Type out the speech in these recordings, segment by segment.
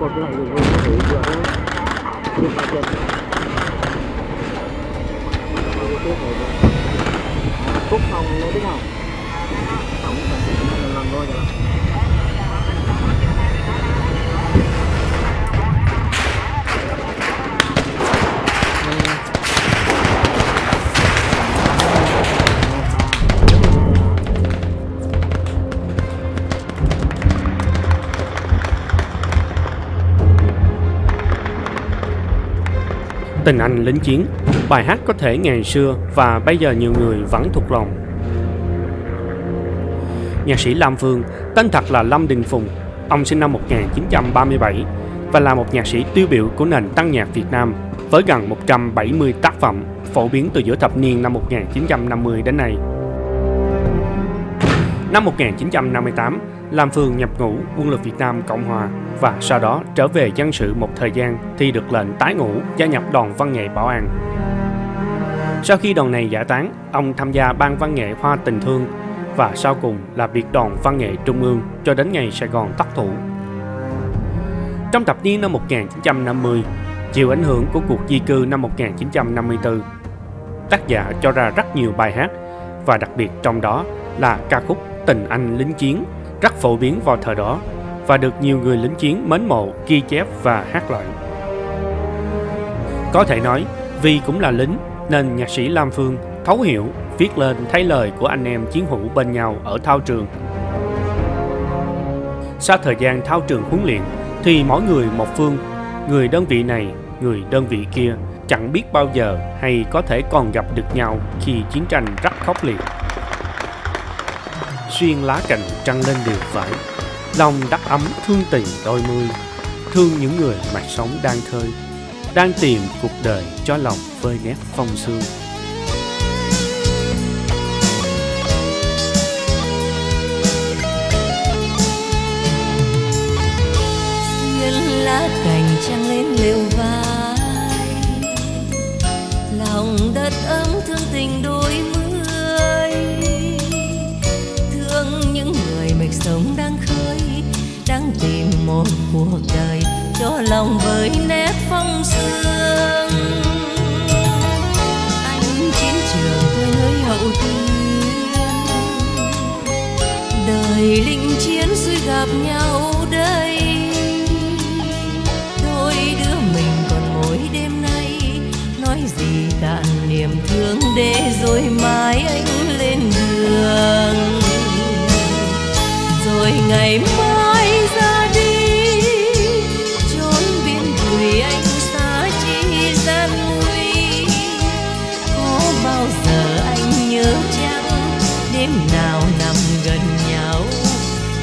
cột lại đường lên để giữa đường ba chân. Cúc hồng nó biết không? Tổng lần thôi rồi. Tình anh lính chiến, bài hát có thể ngày xưa và bây giờ nhiều người vẫn thuộc lòng. Nhạc sĩ Lam Phương, tên thật là Lâm Đình Phùng, ông sinh năm 1937 và là một nhạc sĩ tiêu biểu của nền tăng nhạc Việt Nam với gần 170 tác phẩm phổ biến từ giữa thập niên năm 1950 đến nay. Năm 1958, Lam Phương nhập ngũ quân lực Việt Nam Cộng Hòa và sau đó trở về dân sự một thời gian thì được lệnh tái ngũ gia nhập đoàn văn nghệ Bảo An. Sau khi đoàn này giải tán, ông tham gia ban văn nghệ Hoa Tình Thương và sau cùng là biệt đoàn văn nghệ Trung ương cho đến ngày Sài Gòn tắc thủ. Trong thập niên năm 1950, chịu ảnh hưởng của cuộc di cư năm 1954, tác giả cho ra rất nhiều bài hát và đặc biệt trong đó là ca khúc Tình Anh Lính Chiến rất phổ biến vào thời đó và được nhiều người lính chiến mến mộ, ghi chép và hát lại. Có thể nói, vì cũng là lính nên nhạc sĩ Lam Phương thấu hiểu, viết lên thay lời của anh em chiến hữu bên nhau ở thao trường. Sau thời gian thao trường huấn luyện thì mỗi người một phương, người đơn vị này, người đơn vị kia chẳng biết bao giờ hay có thể còn gặp được nhau khi chiến tranh rất khốc liệt. Xuyên lá cành trăng lên điều vải, lòng đắc ấm thương tình đôi mươi, thương những người mà sống đang khơi, đang tìm cuộc đời cho lòng vơi nét phong sương. Xuyên lá cành trăng lên lều vai, lòng đất ấm thương tình đôi mươi, thương những người mệt sống đang khơi, đang tìm một cuộc đời cho lòng với nét phong sương. Anh chiến trường tôi nơi hậu tuyến, đời lính chiến xui gặp nhau đây, đôi đứa mình còn mỗi đêm nay, nói gì cạn niềm thương để rồi mai anh lên đường, rồi ngày mai ra đi chốn biên đùi anh xa chi gian nguy. Có bao giờ anh nhớ chăng đêm nào nằm gần nhau,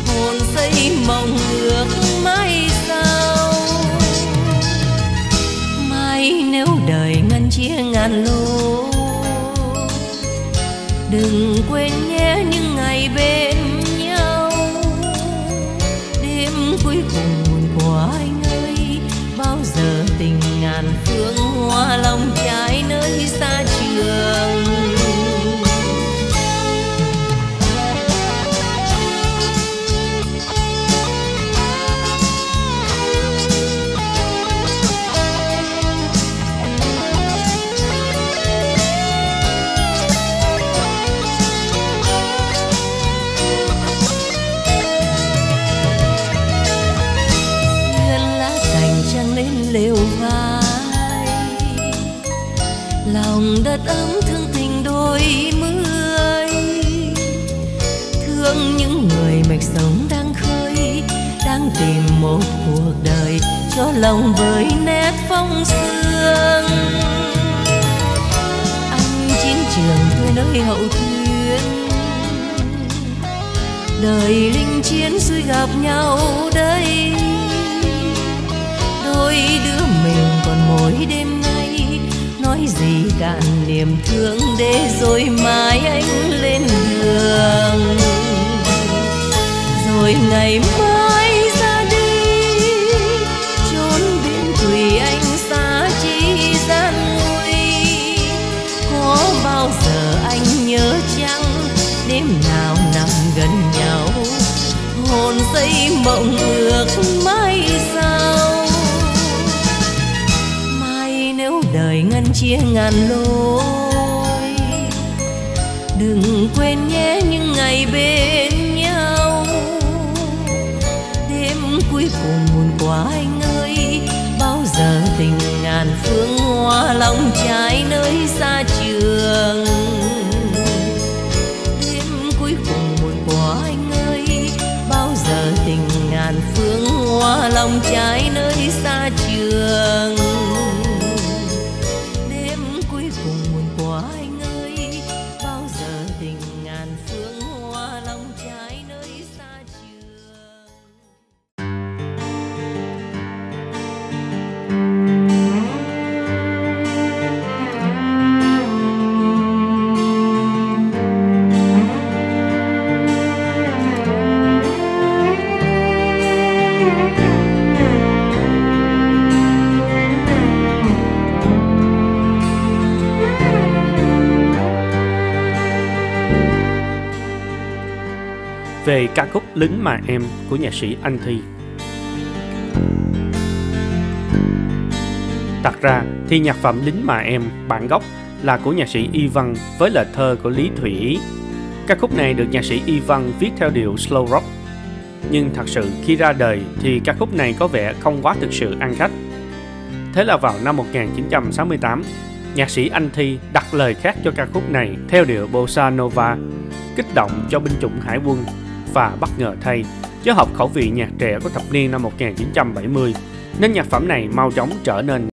hồn say mộng ước mai sau. Mai nếu đời ngăn chia ngàn lối, đừng quên nhé những ngày bên cuối cùng buồn của anh ơi. Bao giờ tình ngàn phương hoa lòng trái nơi xa trường. Lòng đất ấm thương tình đôi mươi, thương những người mệt sống đang khơi, đang tìm một cuộc đời cho lòng với nét phong sương. Anh chiến trường tôi nơi hậu thuyên, đời lính chiến xui gặp nhau đây, đôi đứa mình còn mỗi đêm nay, nói gì cạn niềm thương để rồi mai anh lên đường, rồi ngày mai ra đi chốn biển thủy anh xa chi gian nguy. Có bao giờ anh nhớ chăng đêm nào nằm gần nhau, hồn say mộng ước mai sau. đời ngân chia ngàn lối. Đừng quên nhé những ngày bên nhau. Đêm cuối cùng buồn quá anh ơi, bao giờ tình ngàn phương hoa lòng trái nơi xa trường. Đêm cuối cùng buồn quá anh ơi, bao giờ tình ngàn phương hoa lòng trái nơi xa trường. Về ca khúc Lính Mà Em của nhạc sĩ Anh Thy. Thật ra thì nhạc phẩm Lính Mà Em bản gốc là của nhạc sĩ Y Vân với lời thơ của Lý Thủy. Ca khúc này được nhạc sĩ Y Vân viết theo điệu slow rock. Nhưng thật sự khi ra đời thì ca khúc này có vẻ không quá thực sự ăn khách. Thế là vào năm 1968, nhạc sĩ Anh Thy đặt lời khác cho ca khúc này theo điệu bossa nova, kích động cho binh chủng hải quân. Và bất ngờ thay, chớ hợp khẩu vị nhạc trẻ của thập niên năm 1970, nên nhạc phẩm này mau chóng trở nên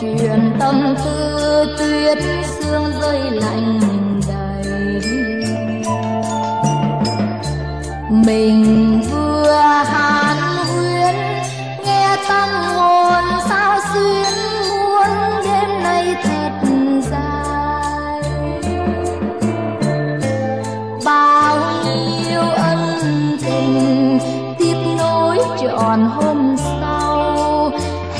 chuyện tâm tư tuyết sương rơi lạnh đầy. Mình vừa hàn huyên nghe tâm hồn sao xuyên muốn đêm nay thật dài. Bao nhiêu ân tình tiếp nối trọn hôm sau,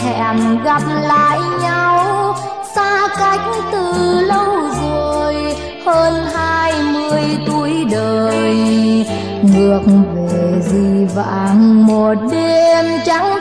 hẹn gặp lại nhau xa cách từ lâu rồi, hơn 20 tuổi đời. Ngược về gì vãng một đêm trắng